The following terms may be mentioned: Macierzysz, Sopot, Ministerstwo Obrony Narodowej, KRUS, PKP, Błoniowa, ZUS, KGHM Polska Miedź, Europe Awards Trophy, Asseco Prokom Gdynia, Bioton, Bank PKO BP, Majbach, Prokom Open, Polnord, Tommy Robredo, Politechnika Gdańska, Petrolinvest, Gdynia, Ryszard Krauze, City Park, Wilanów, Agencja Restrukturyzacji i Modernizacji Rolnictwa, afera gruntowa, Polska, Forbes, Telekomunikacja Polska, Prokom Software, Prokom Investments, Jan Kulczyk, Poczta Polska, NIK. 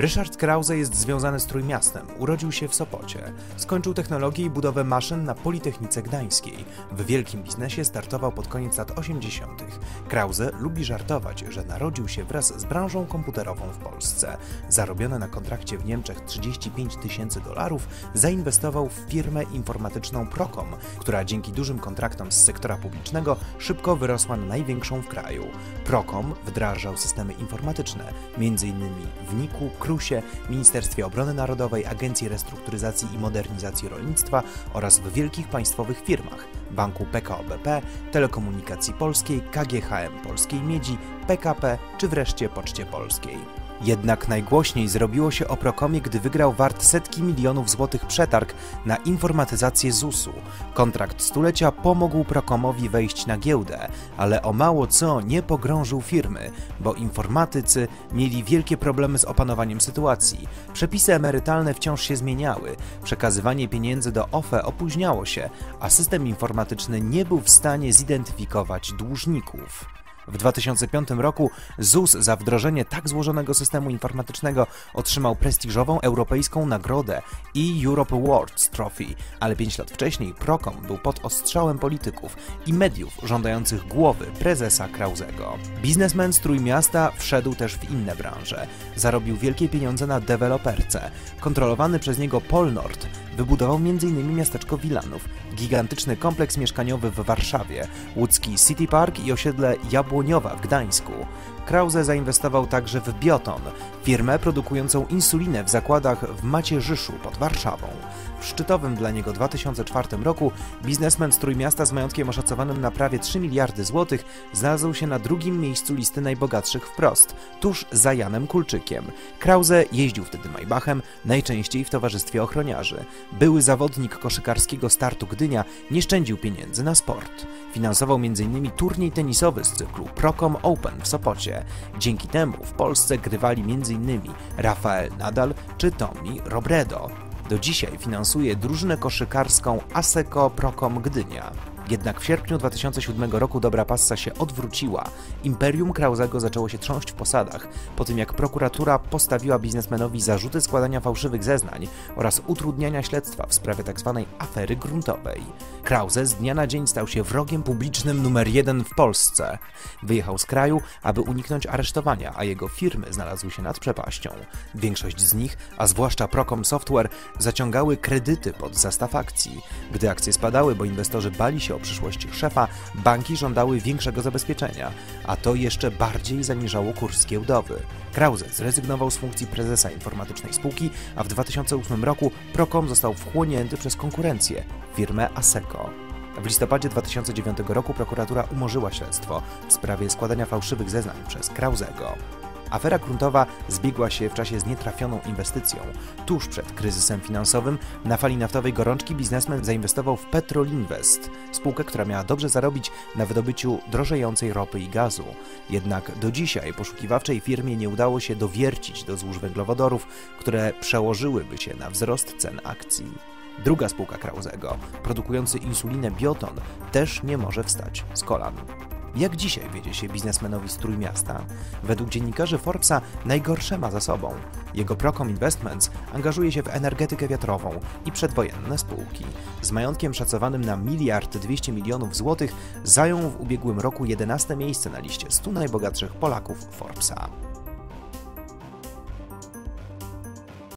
Ryszard Krauze jest związany z Trójmiastem, urodził się w Sopocie. Skończył technologię i budowę maszyn na Politechnice Gdańskiej. W wielkim biznesie startował pod koniec lat 80. Krauze lubi żartować, że narodził się wraz z branżą komputerową w Polsce. Zarobione na kontrakcie w Niemczech 35 000 dolarów zainwestował w firmę informatyczną Prokom, która dzięki dużym kontraktom z sektora publicznego szybko wyrosła na największą w kraju. Prokom wdrażał systemy informatyczne, m.in. w NIK-u, KRUS-ie, Ministerstwie Obrony Narodowej, Agencji Restrukturyzacji i Modernizacji Rolnictwa oraz w wielkich państwowych firmach Banku PKO BP, Telekomunikacji Polskiej, KGHM Polskiej Miedzi, PKP czy wreszcie Poczcie Polskiej. Jednak najgłośniej zrobiło się o Prokomie, gdy wygrał wart setki milionów złotych przetarg na informatyzację ZUS-u. Kontrakt stulecia pomógł Prokomowi wejść na giełdę, ale o mało co nie pogrążył firmy, bo informatycy mieli wielkie problemy z opanowaniem sytuacji. Przepisy emerytalne wciąż się zmieniały, przekazywanie pieniędzy do OFE opóźniało się, a system informatyczny nie był w stanie zidentyfikować dłużników. W 2005 roku ZUS za wdrożenie tak złożonego systemu informatycznego otrzymał prestiżową europejską nagrodę i Europe Awards Trophy, ale 5 lat wcześniej Prokom był pod ostrzałem polityków i mediów żądających głowy prezesa Krauzego. Biznesmen z Trójmiasta wszedł też w inne branże. Zarobił wielkie pieniądze na deweloperce. Kontrolowany przez niego Polnord wybudował m.in. miasteczko Wilanów, gigantyczny kompleks mieszkaniowy w Warszawie, łódzki City Park i osiedle Błoniowa w Gdańsku. Krauze zainwestował także w Bioton, firmę produkującą insulinę w zakładach w Macierzyszu pod Warszawą. W szczytowym dla niego 2004 roku biznesmen z Trójmiasta z majątkiem oszacowanym na prawie 3 miliardy złotych znalazł się na drugim miejscu listy najbogatszych wprost, tuż za Janem Kulczykiem. Krauze jeździł wtedy Majbachem, najczęściej w towarzystwie ochroniarzy. Były zawodnik koszykarskiego Startu Gdynia nie szczędził pieniędzy na sport. Finansował m.in. turniej tenisowy z cyklu Prokom Open w Sopocie. Dzięki temu w Polsce grywali m.in. Rafael Nadal czy Tommy Robredo. Do dzisiaj finansuje drużynę koszykarską Asseco Prokom Gdynia. Jednak w sierpniu 2007 roku dobra passa się odwróciła. Imperium Krauzego zaczęło się trząść w posadach, po tym jak prokuratura postawiła biznesmenowi zarzuty składania fałszywych zeznań oraz utrudniania śledztwa w sprawie tzw. afery gruntowej. Krauze z dnia na dzień stał się wrogiem publicznym numer 1 w Polsce. Wyjechał z kraju, aby uniknąć aresztowania, a jego firmy znalazły się nad przepaścią. Większość z nich, a zwłaszcza Prokom Software, zaciągały kredyty pod zastaw akcji. Gdy akcje spadały, bo inwestorzy bali się o przyszłość szefa, banki żądały większego zabezpieczenia, a to jeszcze bardziej zaniżało kurs giełdowy. Krauze zrezygnował z funkcji prezesa informatycznej spółki, a w 2008 roku Prokom został wchłonięty przez konkurencję, firmę Asseco. W listopadzie 2009 roku prokuratura umorzyła śledztwo w sprawie składania fałszywych zeznań przez Krauzego. Afera gruntowa zbiegła się w czasie z nietrafioną inwestycją. Tuż przed kryzysem finansowym na fali naftowej gorączki biznesmen zainwestował w Petrolinvest, spółkę, która miała dobrze zarobić na wydobyciu drożejącej ropy i gazu. Jednak do dzisiaj poszukiwawczej firmie nie udało się dowiercić do złóż węglowodorów, które przełożyłyby się na wzrost cen akcji. Druga spółka Krauzego, produkujący insulinę Bioton, też nie może wstać z kolan. Jak dzisiaj wiedzie się biznesmenowi z Trójmiasta? Według dziennikarzy Forbesa najgorsze ma za sobą. Jego Prokom Investments angażuje się w energetykę wiatrową i przedwojenne spółki. Z majątkiem szacowanym na 1,2 mld złotych zajął w ubiegłym roku 11. miejsce na liście 100 najbogatszych Polaków Forbesa.